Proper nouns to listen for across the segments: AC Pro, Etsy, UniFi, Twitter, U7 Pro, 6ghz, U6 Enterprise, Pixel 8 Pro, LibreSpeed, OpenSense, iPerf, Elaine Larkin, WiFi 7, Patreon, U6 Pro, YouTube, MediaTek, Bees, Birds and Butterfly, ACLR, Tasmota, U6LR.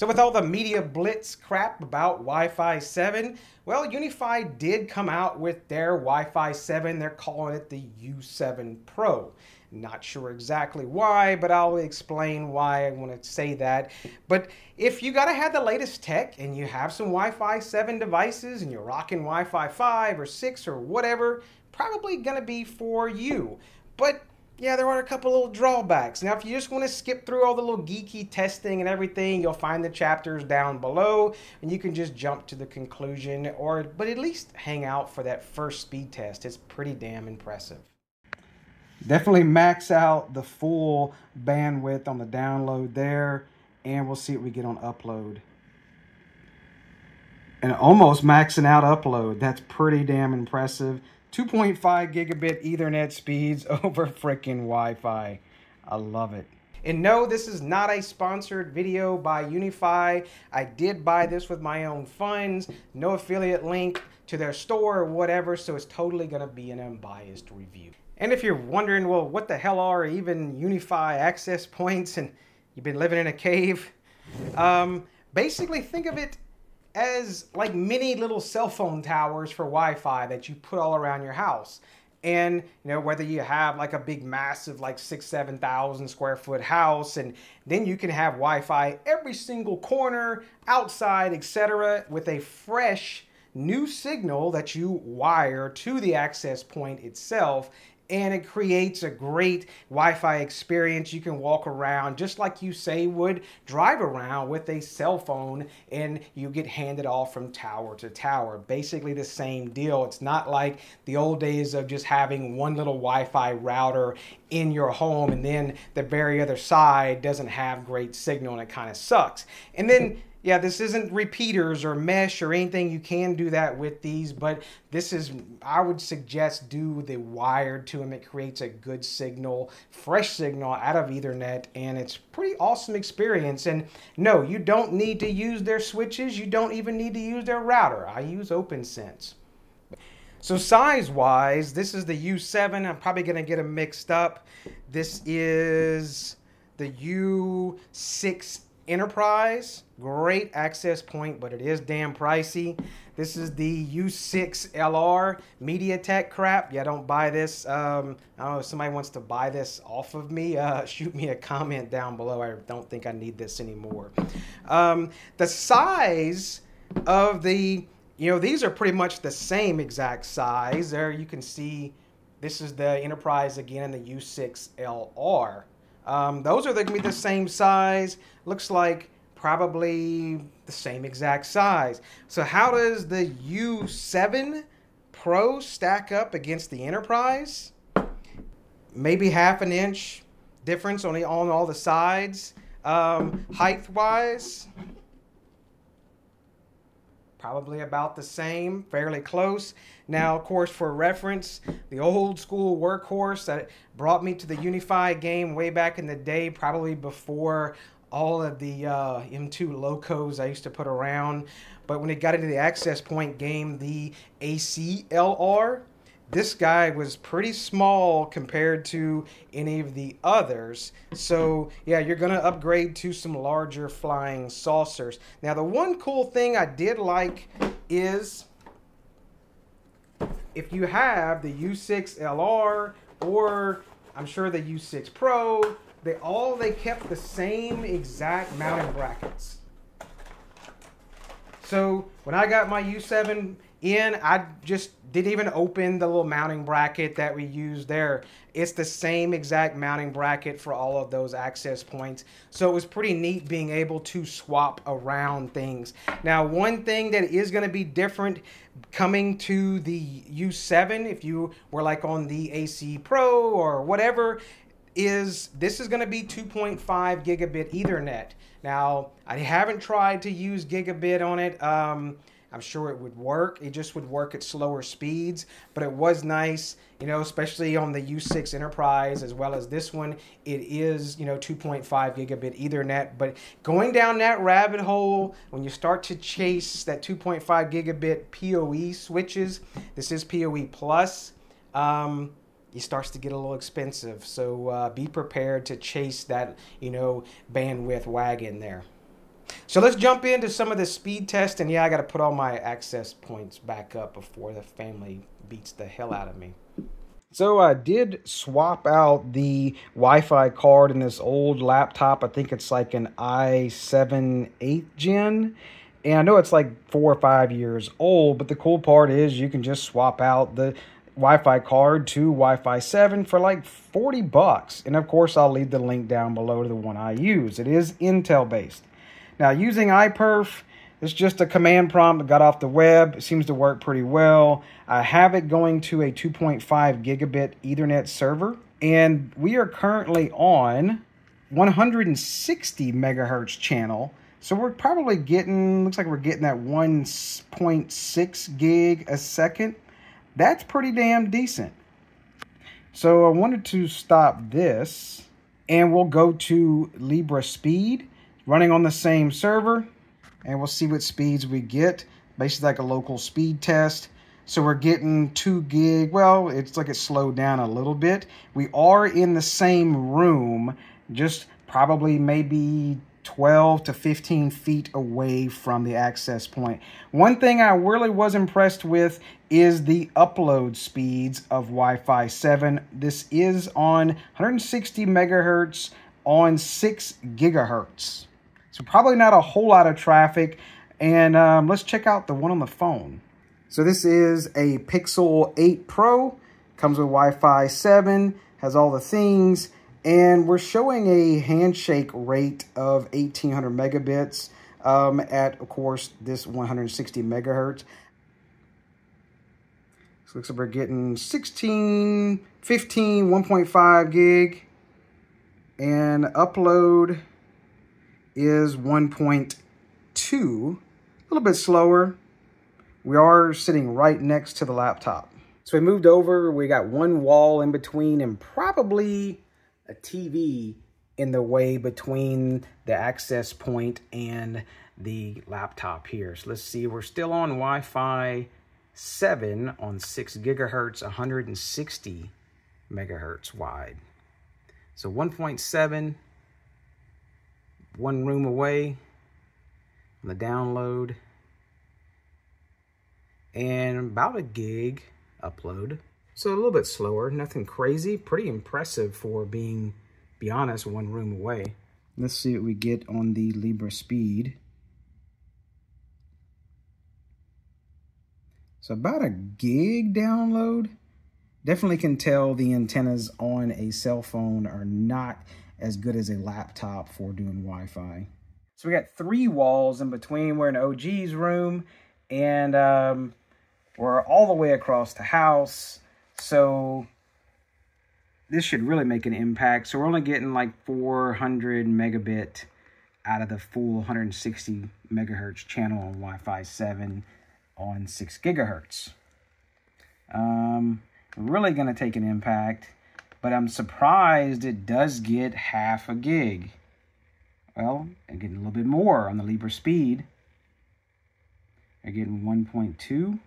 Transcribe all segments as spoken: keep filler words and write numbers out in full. So with all the media blitz crap about Wi-Fi seven, well, UniFi did come out with their Wi-Fi seven. They're calling it the U seven Pro. Not sure exactly why, but I'll explain why I want to say that. But if you got to have the latest tech and you have some Wi-Fi seven devices and you're rocking Wi-Fi five or six or whatever, probably going to be for you. But yeah, there are a couple little drawbacks. Now, if you just want to skip through all the little geeky testing and everything, you'll find the chapters down below and you can just jump to the conclusion, or but at least hang out for that first speed test. It's pretty damn impressive. Definitely max out the full bandwidth on the download there, and we'll see what we get on upload. And almost maxing out upload. That's pretty damn impressive. two point five gigabit Ethernet speeds over frickin' Wi-Fi. I love it. And no, this is not a sponsored video by UniFi. I did buy this with my own funds. No affiliate link to their store or whatever, so it's totally going to be an unbiased review. And if you're wondering, well, what the hell are even UniFi access points and you've been living in a cave? Um, basically, think of it as like mini little cell phone towers for Wi-Fi that you put all around your house. And you know, whether you have like a big massive like six, seven thousand square foot house, and then you can have Wi-Fi every single corner, outside, et cetera, with a fresh new signal that you wire to the access point itself. And it creates a great Wi-Fi experience. You can walk around just like you say would drive around with a cell phone, and you get handed off from tower to tower. Basically the same deal. It's not like the old days of just having one little Wi-Fi router in your home and then the very other side doesn't have great signal and it kind of sucks. And then yeah, this isn't repeaters or mesh or anything. You can do that with these, but this is, I would suggest, do the wired to them. It creates a good signal, fresh signal out of Ethernet, and it's pretty awesome experience. And no, you don't need to use their switches. You don't even need to use their router. I use OpenSense. So size-wise, this is the U seven. I'm probably going to get them mixed up. This is the U six Enterprise, great access point, but it is damn pricey. This is the U six L R MediaTek crap. Yeah, don't buy this. Um, I don't know if somebody wants to buy this off of me. Uh, shoot me a comment down below. I don't think I need this anymore. Um, the size of the, you know, these are pretty much the same exact size. There you can see this is the Enterprise again, the U six L R. Um, those are going to be the same size. Looks like probably the same exact size. So how does the U seven Pro stack up against the Enterprise? Maybe half an inch difference on, the, on all the sides. Um, height-wise, probably about the same, fairly close. Now, of course, for reference, the old school workhorse that brought me to the UniFi game way back in the day, probably before all of the uh, M two locos I used to put around. But when it got into the access point game, the A C L R, this guy was pretty small compared to any of the others. So yeah, you're gonna upgrade to some larger flying saucers. Now the one cool thing I did like is if you have the U six L R or I'm sure the U six Pro, they all, they kept the same exact mounting brackets. So when I got my U seven in, I just didn't even open the little mounting bracket that we use there. It's the same exact mounting bracket for all of those access points. So it was pretty neat being able to swap around things. Now, one thing that is going to be different coming to the U seven, if you were like on the A C Pro or whatever, is this is going to be two point five gigabit Ethernet. Now, I haven't tried to use gigabit on it. Um, I'm sure it would work. It just would work at slower speeds, but it was nice, you know, especially on the U six Enterprise as well as this one. It is, you know, two point five gigabit Ethernet, but going down that rabbit hole, when you start to chase that two point five gigabit P O E switches, this is P O E plus, um, it starts to get a little expensive. So uh, be prepared to chase that, you know, bandwidth wagon there. So let's jump into some of the speed tests. And yeah, I got to put all my access points back up before the family beats the hell out of me. So I did swap out the Wi-Fi card in this old laptop. I think it's like an i seven eighth gen. And I know it's like four or five years old, but the cool part is you can just swap out the Wi-Fi card to Wi-Fi seven for like forty bucks. And of course, I'll leave the link down below to the one I use. It is Intel-based. Now, using iPerf, it's just a command prompt that got off the web. It seems to work pretty well. I have it going to a two point five gigabit Ethernet server. And we are currently on one hundred sixty megahertz channel. So we're probably getting, looks like we're getting that one point six gig a second. That's pretty damn decent. So I wanted to stop this and we'll go to LibreSpeed, running on the same server, and we'll see what speeds we get. Basically like a local speed test. So we're getting two gig. Well, it's like it slowed down a little bit. We are in the same room, just probably maybe twelve to fifteen feet away from the access point. One thing I really was impressed with is the upload speeds of Wi-Fi seven. This is on one hundred sixty megahertz on six gigahertz. So probably not a whole lot of traffic. And um, let's check out the one on the phone. So this is a Pixel eight Pro. Comes with Wi-Fi seven. Has all the things. And we're showing a handshake rate of eighteen hundred megabits um, at, of course, this one hundred sixty megahertz. So looks like we're getting sixteen, fifteen, one point five gig. And upload is one point two, a little bit slower. We are sitting right next to the laptop. So we moved over, we got one wall in between and probably a T V in the way between the access point and the laptop here. So let's see, we're still on Wi-Fi seven on six gigahertz, one hundred sixty megahertz wide. So one point seven, one room away on the download, and about a gig upload. So a little bit slower, nothing crazy. Pretty impressive for being, be honest, one room away. Let's see what we get on the LibreSpeed. So about a gig download. Definitely can tell the antennas on a cell phone are not as good as a laptop for doing Wi-Fi. So we got three walls in between. We're in O G's room, and um, we're all the way across the house. So this should really make an impact. So we're only getting like four hundred megabit out of the full one hundred sixty megahertz channel on Wi-Fi seven on six gigahertz. Um, really going to take an impact, but I'm surprised it does get half a gig. Well, I'm getting a little bit more on the LibreSpeed. I'm getting one point two,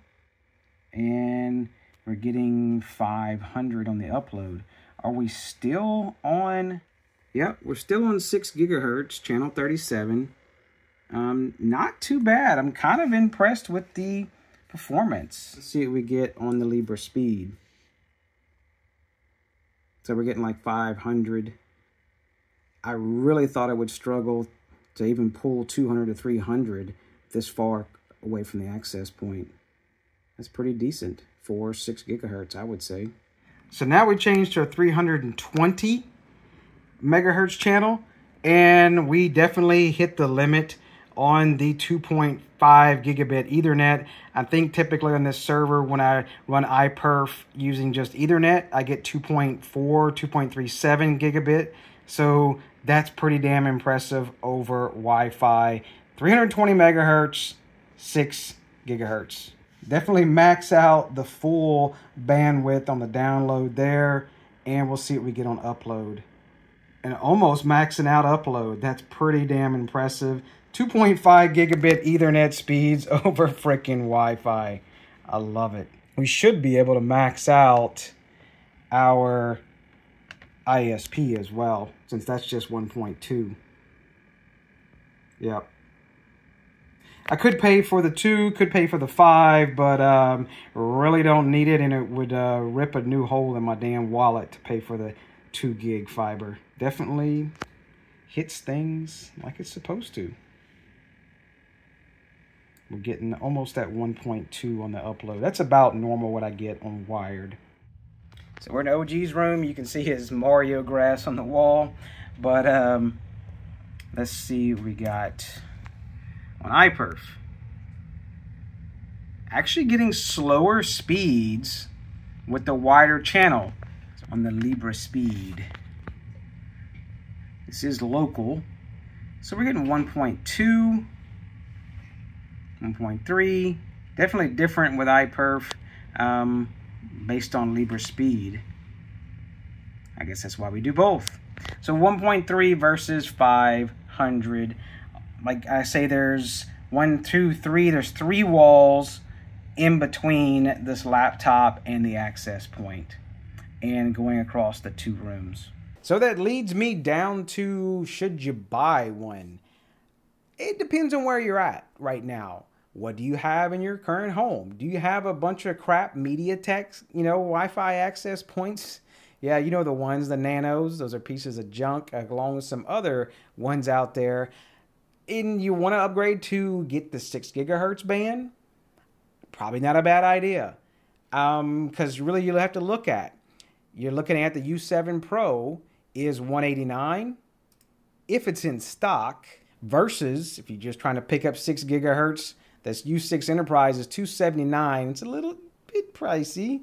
and we're getting five hundred on the upload. Are we still on? Yep, we're still on six gigahertz, channel thirty-seven. Um, not too bad. I'm kind of impressed with the performance. Let's see what we get on the LibreSpeed. So we're getting like five hundred. I really thought I would struggle to even pull two hundred to three hundred this far away from the access point. That's pretty decent for six gigahertz, I would say. So now we changed to a three hundred twenty megahertz channel, and we definitely hit the limit on the two point five gigabit Ethernet. I think typically on this server, when I run iPerf using just Ethernet, I get two point four, two point three seven gigabit. So that's pretty damn impressive over Wi-Fi. three hundred twenty megahertz, six gigahertz. Definitely max out the full bandwidth on the download there, and we'll see what we get on upload. And almost maxing out upload. That's pretty damn impressive. two point five gigabit Ethernet speeds over freaking Wi-Fi. I love it. We should be able to max out our I S P as well, since that's just one point two. Yep, I could pay for the two, could pay for the five, but um, really don't need it, and it would uh, rip a new hole in my damn wallet to pay for the two gig fiber. Definitely hits things like it's supposed to. We're getting almost at one point two on the upload. That's about normal what I get on wired. So we're in O G's room. You can see his Mario grass on the wall. But um, let's see what we got on iPerf. Actually getting slower speeds with the wider channel on the LibreSpeed. This is local. So we're getting one point two. one point three, definitely different with iPerf um, based on LibreSpeed. I guess that's why we do both. So one point three versus five hundred. Like I say, there's one, two, three, there's three walls in between this laptop and the access point and going across the two rooms. So that leads me down to, should you buy one? It depends on where you're at right now. What do you have in your current home? Do you have a bunch of crap MediaTek, you know, Wi-Fi access points? Yeah, you know the ones, the Nanos. Those are pieces of junk, along with some other ones out there. And you want to upgrade to get the six gigahertz band? Probably not a bad idea, because um, really you'll have to look at. You're looking at the U seven Pro is one eighty-nine if it's in stock. Versus, if you're just trying to pick up six gigahertz, that's U six Enterprise is two seventy-nine. It's a little bit pricey.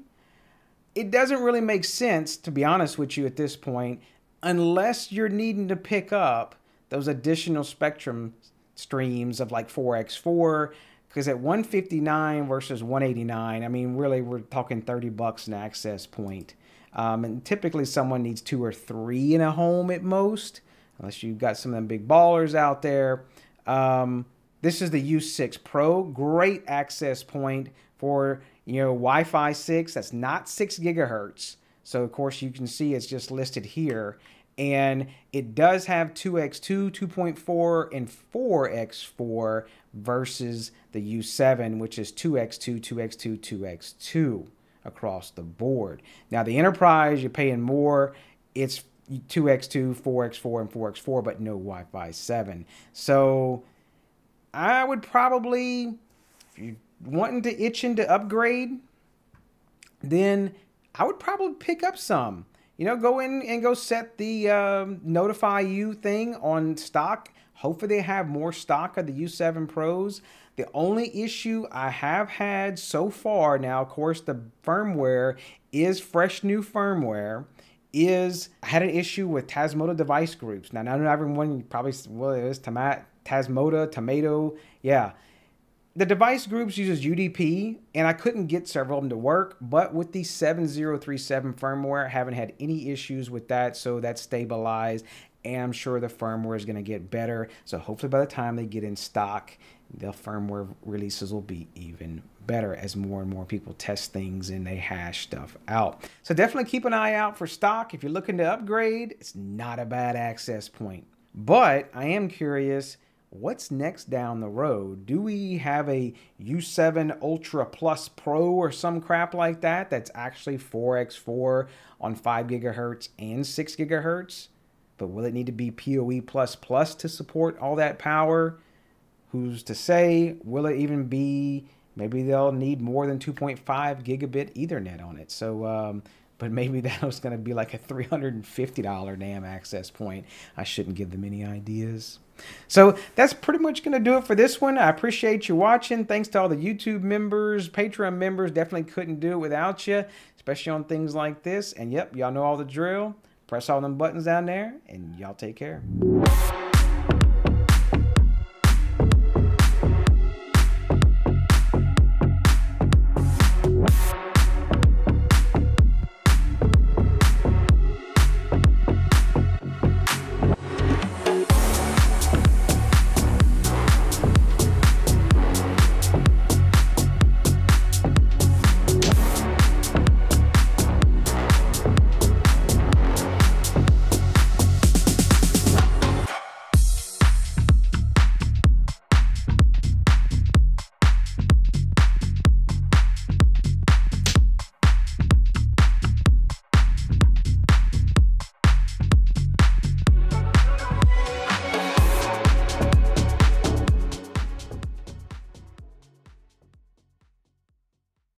It doesn't really make sense, to be honest with you, at this point, unless you're needing to pick up those additional spectrum streams of like four by four, because at one fifty-nine versus one eighty-nine, I mean, really, we're talking thirty bucks an access point. Um, and typically, someone needs two or three in a home at most. Unless you've got some of them big ballers out there. Um, this is the U six Pro. Great access point for, you know, Wi-Fi six. That's not six gigahertz. So, of course, you can see it's just listed here. And it does have two by two, two point four, and four by four versus the U seven, which is two by two, two by two, two by two across the board. Now, the Enterprise, you're paying more. It's two by two, four by four, and four by four, but no Wi-Fi seven. So I would probably, if you're wanting to itching to upgrade, then I would probably pick up some. You know, go in and go set the um, notify you thing on stock. Hopefully they have more stock of the U seven Pros. The only issue I have had so far now, of course, the firmware is fresh new firmware. Is I had an issue with Tasmota device groups. Now, not everyone probably, well, it was Tasmota, Tomato, yeah. The device groups uses U D P, and I couldn't get several of them to work, but with the seven oh three seven firmware, I haven't had any issues with that, so that's stabilized, and I'm sure the firmware is gonna get better, so hopefully by the time they get in stock, the firmware releases will be even better as more and more people test things and they hash stuff out. So definitely keep an eye out for stock. If you're looking to upgrade, it's not a bad access point. But I am curious, what's next down the road? Do we have a U seven Ultra Plus Pro or some crap like that that's actually four by four on five gigahertz and six gigahertz? But will it need to be P O E plus plus to support all that power? Who's to say? Will it even be? Maybe they'll need more than two point five gigabit Ethernet on it. So, um, but maybe that was going to be like a three hundred fifty dollar damn access point. I shouldn't give them any ideas. So that's pretty much going to do it for this one. I appreciate you watching. Thanks to all the YouTube members, Patreon members. Definitely couldn't do it without you, especially on things like this. And yep, y'all know all the drill. Press all them buttons down there, and y'all take care.